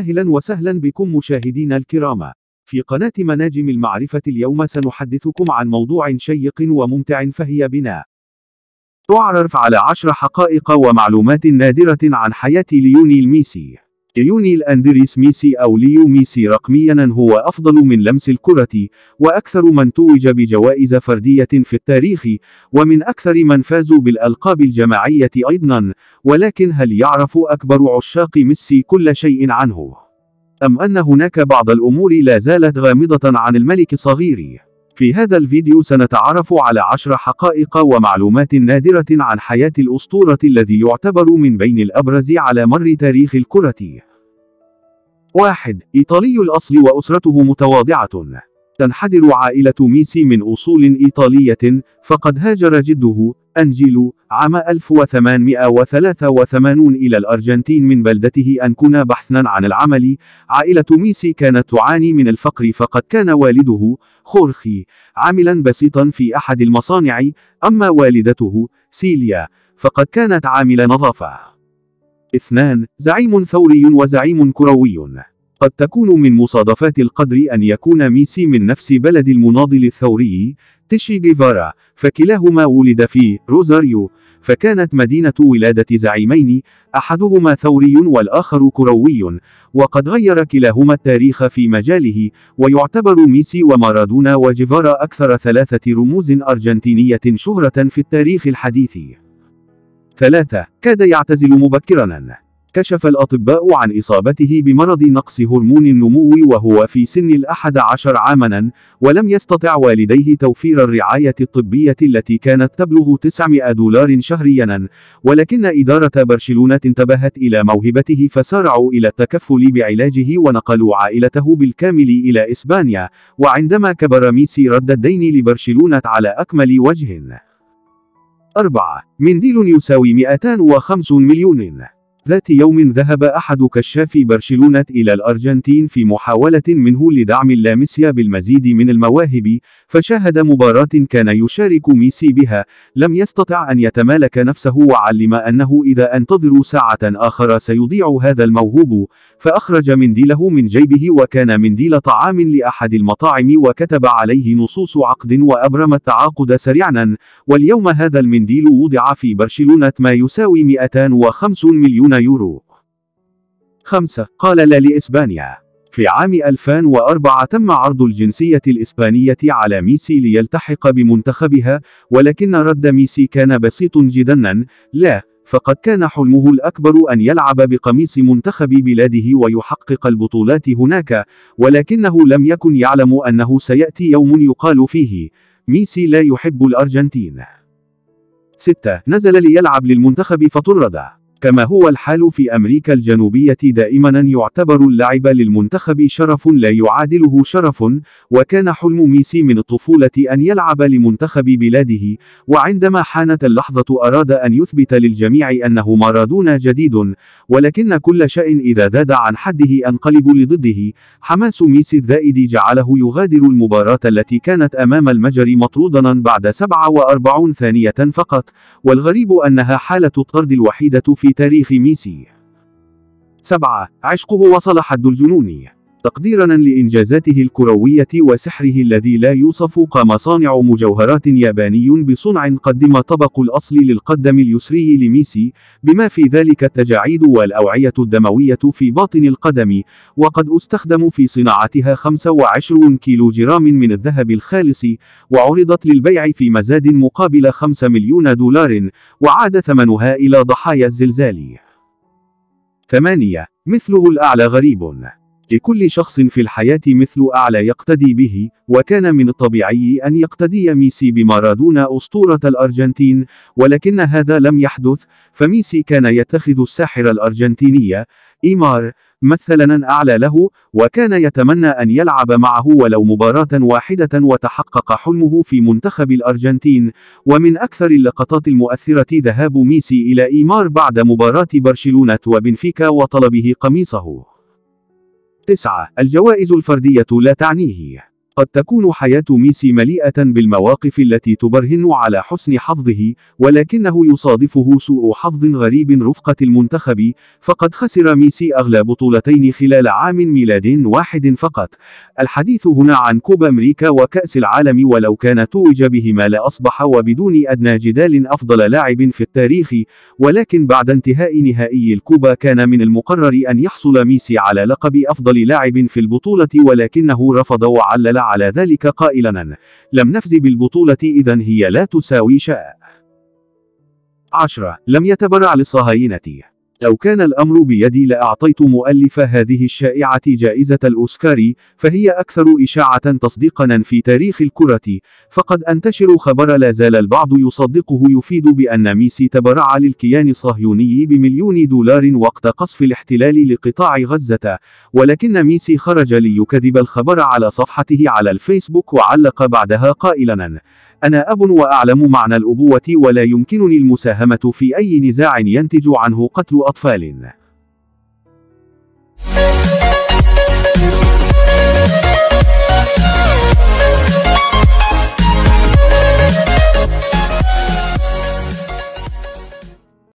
أهلا وسهلا بكم مشاهدينا الكرام في قناة مناجم المعرفة. اليوم سنحدثكم عن موضوع شيق وممتع، فهي بنا تعرف على 10 حقائق ومعلومات نادرة عن حياة ليونيل ميسي. ليونيل أندريس ميسي أو ليو ميسي رقميا هو أفضل من لمس الكرة وأكثر من توج بجوائز فردية في التاريخ ومن أكثر من فازوا بالألقاب الجماعية أيضا، ولكن هل يعرف أكبر عشاق ميسي كل شيء عنه؟ أم أن هناك بعض الأمور لا زالت غامضة عن الملك صغير؟ في هذا الفيديو سنتعرف على 10 حقائق ومعلومات نادرة عن حياة الأسطورة الذي يعتبر من بين الأبرز على مر تاريخ الكرة. 1. إيطالي الأصل وأسرته متواضعة. تنحدر عائلة ميسي من أصول إيطالية، فقد هاجر جده أنجيلو عام 1883 إلى الأرجنتين من بلدته أنكونا بحثا عن العمل. عائلة ميسي كانت تعاني من الفقر، فقد كان والده خورخي عاملا بسيطا في أحد المصانع، أما والدته سيليا فقد كانت عامل نظافة. 2. زعيم ثوري وزعيم كروي. قد تكون من مصادفات القدر أن يكون ميسي من نفس بلد المناضل الثوري تشي جيفارا، فكلاهما ولد في روزاريو، فكانت مدينة ولادة زعيمين أحدهما ثوري والآخر كروي، وقد غير كلاهما التاريخ في مجاله. ويعتبر ميسي ومارادونا وجيفارا أكثر 3 رموز أرجنتينية شهرة في التاريخ الحديث. 3. كاد يعتزل مبكرا. كشف الأطباء عن إصابته بمرض نقص هرمون النمو وهو في سن 11 عاماً، ولم يستطع والديه توفير الرعاية الطبية التي كانت تبلغ $900 شهرياً، ولكن إدارة برشلونة انتبهت إلى موهبته فسارعوا إلى التكفل بعلاجه ونقلوا عائلته بالكامل إلى إسبانيا. وعندما كبر ميسي رد الدين لبرشلونة على أكمل وجه. 4. منديل يساوي 205 مليون. ذات يوم ذهب أحد كشافي برشلونة إلى الأرجنتين في محاولة منه لدعم اللامسيا بالمزيد من المواهب، فشاهد مباراة كان يشارك ميسي بها، لم يستطع أن يتمالك نفسه وعلم أنه إذا انتظر ساعة آخر سيضيع هذا الموهوب، فأخرج منديله من جيبه وكان منديل طعام لأحد المطاعم وكتب عليه نصوص عقد وأبرم التعاقد سريعا. واليوم هذا المنديل وضع في برشلونة ما يساوي 205 مليون يورو. 5. قال لا لإسبانيا. في عام 2004 تم عرض الجنسية الإسبانية على ميسي ليلتحق بمنتخبها، ولكن رد ميسي كان بسيط جدا، لا، فقد كان حلمه الأكبر أن يلعب بقميص منتخب بلاده ويحقق البطولات هناك، ولكنه لم يكن يعلم أنه سيأتي يوم يقال فيه ميسي لا يحب الأرجنتين. 6. نزل ليلعب للمنتخب فطرد. كما هو الحال في أمريكا الجنوبية دائما يعتبر اللعب للمنتخب شرف لا يعادله شرف، وكان حلم ميسي من الطفولة أن يلعب لمنتخب بلاده، وعندما حانت اللحظة أراد أن يثبت للجميع أنه مارادونا جديد، ولكن كل شيء إذا زاد عن حده انقلب لضده. حماس ميسي الزائد جعله يغادر المباراة التي كانت أمام المجر مطرودا بعد 47 ثانية فقط، والغريب أنها حالة الطرد الوحيدة في تاريخ ميسي. 7. عشقه وصل حد الجنون. تقديرا لإنجازاته الكروية وسحره الذي لا يوصف، قام صانع مجوهرات ياباني بصنع قدم طبق الأصل للقدم اليسري لميسي، بما في ذلك التجاعيد والأوعية الدموية في باطن القدم، وقد استخدم في صناعتها 25 كيلوغرام من الذهب الخالص، وعرضت للبيع في مزاد مقابل $5 مليون، وعاد ثمنها إلى ضحايا الزلزال. 8. مثله الأعلى غريب. لكل شخص في الحياة مثل أعلى يقتدي به، وكان من الطبيعي أن يقتدي ميسي بمارادونا أسطورة الأرجنتين، ولكن هذا لم يحدث، فميسي كان يتخذ الساحرة الأرجنتينية إيمار مثلا أعلى له، وكان يتمنى أن يلعب معه ولو مباراة واحدة وتحقق حلمه في منتخب الأرجنتين. ومن أكثر اللقطات المؤثرة ذهاب ميسي إلى إيمار بعد مباراة برشلونة وبنفيكا وطلبه قميصه. 9. الجوائز الفردية لا تعنيه. قد تكون حياة ميسي مليئة بالمواقف التي تبرهن على حسن حظه، ولكنه يصادفه سوء حظ غريب رفقة المنتخب، فقد خسر ميسي أغلى بطولتين خلال عام ميلاد واحد فقط. الحديث هنا عن كوبا أمريكا وكأس العالم، ولو كان توج بهما لأصبح وبدون أدنى جدال أفضل لاعب في التاريخ، ولكن بعد انتهاء نهائي الكوبا كان من المقرر أن يحصل ميسي على لقب أفضل لاعب في البطولة، ولكنه رفض وعلل على ذلك قائلا: لم نفز بالبطولة، إذن هي لا تساوي شيء. 10. لم يتبرع للصهاينة. لو كان الأمر بيدي لأعطيت مؤلف هذه الشائعة جائزة الأوسكار، فهي أكثر إشاعة تصديقا في تاريخ الكرة، فقد أنتشر خبر لا زال البعض يصدقه يفيد بأن ميسي تبرع للكيان الصهيوني ب$1,000,000 وقت قصف الاحتلال لقطاع غزة، ولكن ميسي خرج ليكذب الخبر على صفحته على الفيسبوك وعلق بعدها قائلا: أنا أب وأعلم معنى الأبوة، ولا يمكنني المساهمة في أي نزاع ينتج عنه قتل أطفال.